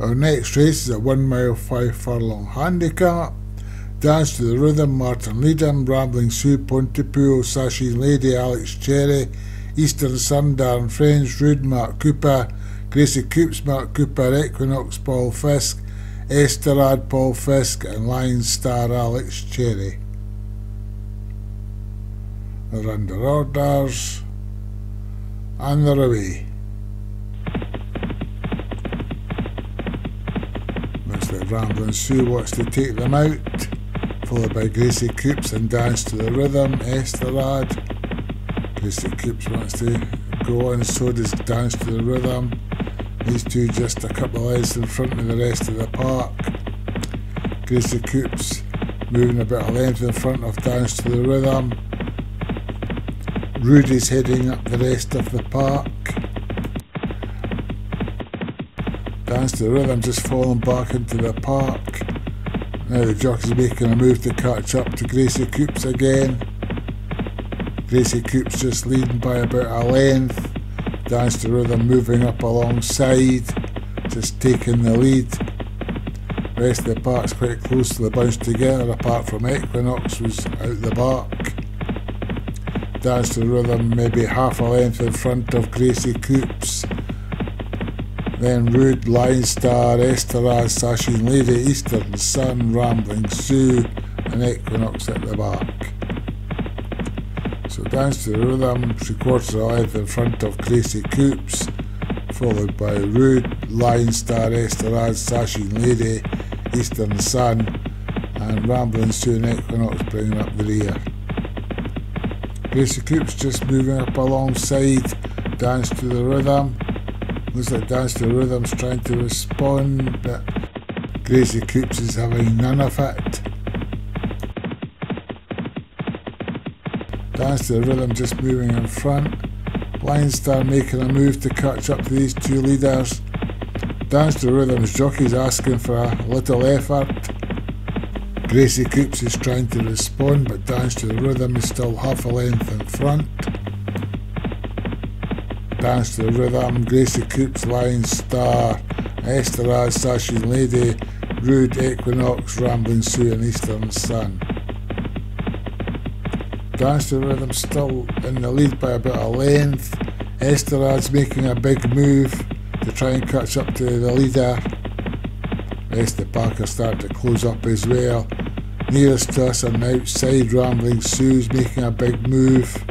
Our next race is a 1 mile 5 furlong handicap. Dance to the Rhythm, Martin Leedon, Rambling Sue, Pontypool, Sashin Lady, Alex Cherry, Eastern Sun, Darren Friends, Rude, Mark Cooper, Gracie Koops, Mark Cooper, Equinox, Paul Fisk, Estorad, Paul Fisk, and Lion Star, Alex Cherry. They're under orders, and they're away. Looks like Rambling Sue wants to take them out, followed by Gracie Koops and Dance to the Rhythm, Estorad. Gracie Koops wants to go on, so does Dance to the Rhythm. These two just a couple of legs in front of the rest of the park. Gracie Koops moving a bit of length in front of Dance to the Rhythm. Rudy's heading up the rest of the park. Dance to the Rhythm just falling back into the park. Now the jockey's making a move to catch up to Gracie Koops again. Gracie Koops just leading by about a length. Dance to the Rhythm moving up alongside, just taking the lead. The rest of the park's quite close to the bounce together, apart from Equinox was out the back. Dance to the Rhythm maybe half a length in front of Gracie Koops. Then Rude, Lion Star, Estorad, Sashin Lady, Eastern Sun, Rambling Sue and Equinox at the back. So Dance to the Rhythm, 3/4 of a length in front of Gracie Koops, followed by Rude, Lion Star, Estorad, Sashin Lady, Eastern Sun and Rambling Sue and Equinox bringing up the rear. Gracie Koops just moving up alongside Dance to the Rhythm. Looks like Dance to the Rhythm's trying to respond, but Gracie Koops is having none of it. Dance to the Rhythm just moving in front. Lion Star making a move to catch up to these two leaders. Dance to the Rhythm's jockey's asking for a little effort. Gracie Koops is trying to respond, but Dance to the Rhythm is still half a length in front. Dance to the Rhythm, Gracie Koops, Lion Star, Estorad, Sashin Lady, Rude, Equinox, Rambling Sue and Eastern Sun. Dance to the Rhythm still in the lead by about a length. Estorad's making a big move to try and catch up to the leader. Rest of the park are starting to close up as well. Nearest to us on the outside, Rambling Sue's making a big move.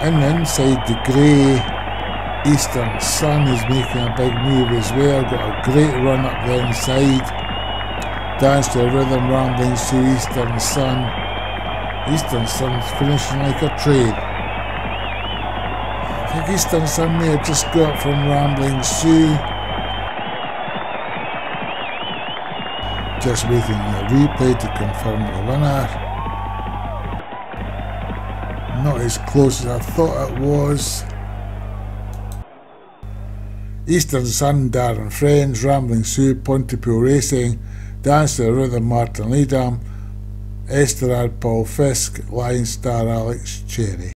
And inside the grey, Eastern Sun is making a big move as well. Got a great run up the inside. Dance to the Rhythm, Rambling Sue, Eastern Sun. Eastern Sun's finishing like a train. I think Eastern Sun may have just got from Rambling Sue. Just waiting a replay to confirm the winner. Not as close as I thought it was. Eastern Sun, Darren Friends, Rambling Sue, Pontypool Racing, Dance to the Rhythm, Martin Leedon, Estorad, Paul Fisk, Lion Star, Alex Cherry.